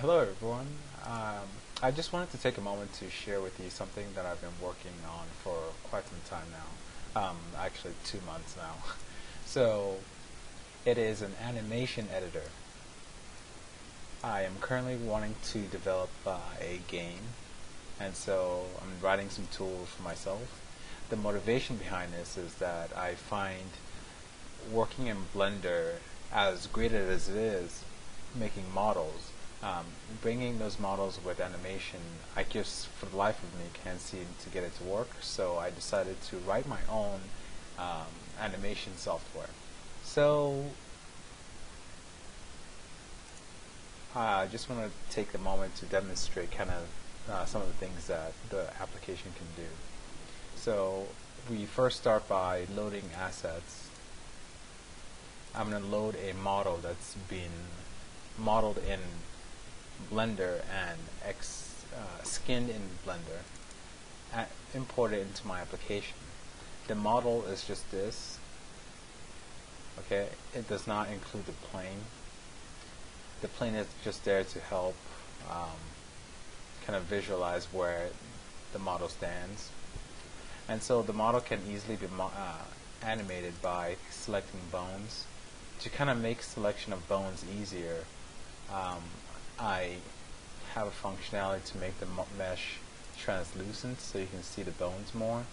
Hello everyone. I just wanted to take a moment to share with you something that I've been working on for quite some time now, actually 2 months now. So it is an animation editor. I am currently wanting to develop a game, and so I'm writing some tools for myself. The motivation behind this is that I find working in Blender, as great as it is, making models, bringing those models with animation, I just for the life of me can't seem to get it to work, so I decided to write my own animation software. So I just want to take a moment to demonstrate kind of some of the things that the application can do. So we first start by loading assets. I'm going to load a model that's been modeled in Blender and skinned in Blender, import it into my application. The model is just this, okay? It does not include the plane. The plane is just there to help kind of visualize where the model stands. And so the model can easily be animated by selecting bones. To kind of make selection of bones easier, I have a functionality to make the mesh translucent so you can see the bones more.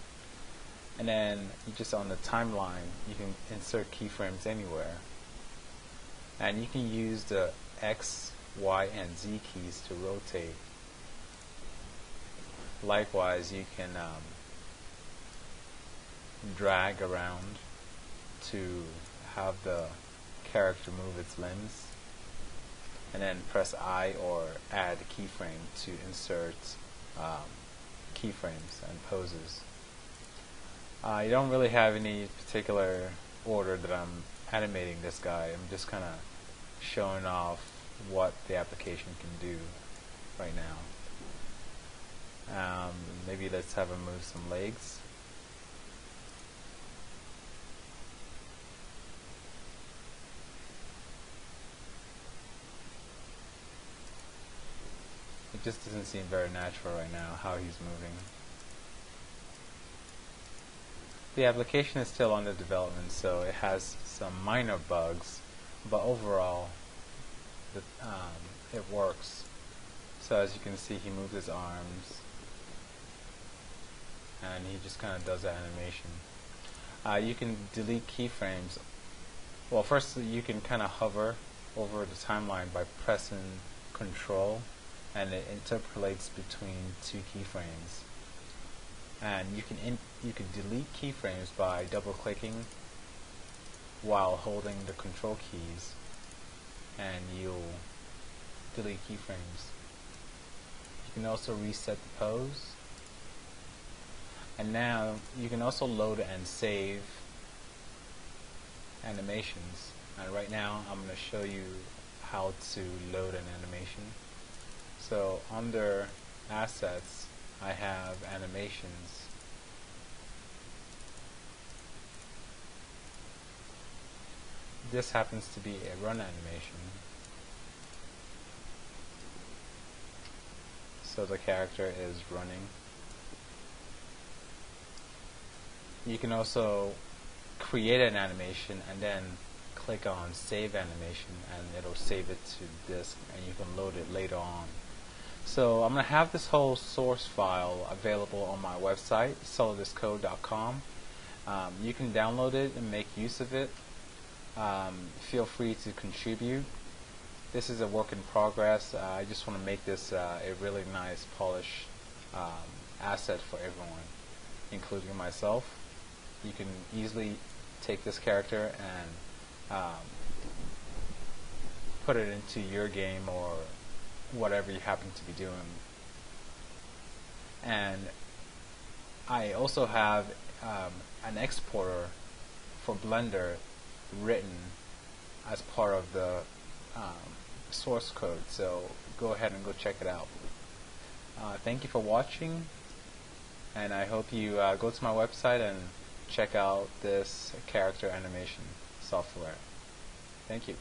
And then just on the timeline, you can insert keyframes anywhere. And you can use the X, Y, and Z keys to rotate. Likewise, you can drag around to have the character move its limbs, and then press I or add a keyframe to insert keyframes and poses. I don't really have any particular order that I'm animating this guy. I'm just kind of showing off what the application can do right now. Maybe let's have him move some legs. It just doesn't seem very natural right now, how he's moving. The application is still under development, so it has some minor bugs, but overall it works. So as you can see, he moves his arms, and he just kind of does that animation. You can delete keyframes. Well, first you can kind of hover over the timeline by pressing Control, and it interpolates between two keyframes. And you can delete keyframes by double-clicking while holding the Control keys, and you'll delete keyframes. You can also reset the pose. And now you can also load and save animations. And right now I'm going to show you how to load an animation. So under Assets, I have Animations. This happens to be a run animation. So the character is running. You can also create an animation and then click on Save Animation, and it'll save it to disk, and you can load it later on. So I'm going to have this whole source file available on my website, soliduscode.com. You can download it and make use of it. Feel free to contribute. This is a work in progress. I just want to make this a really nice, polished asset for everyone, including myself. You can easily take this character and put it into your game or whatever you happen to be doing. And I also have an exporter for Blender written as part of the source code, so go ahead and go check it out. Thank you for watching, and I hope you go to my website and check out this character animation software. Thank you.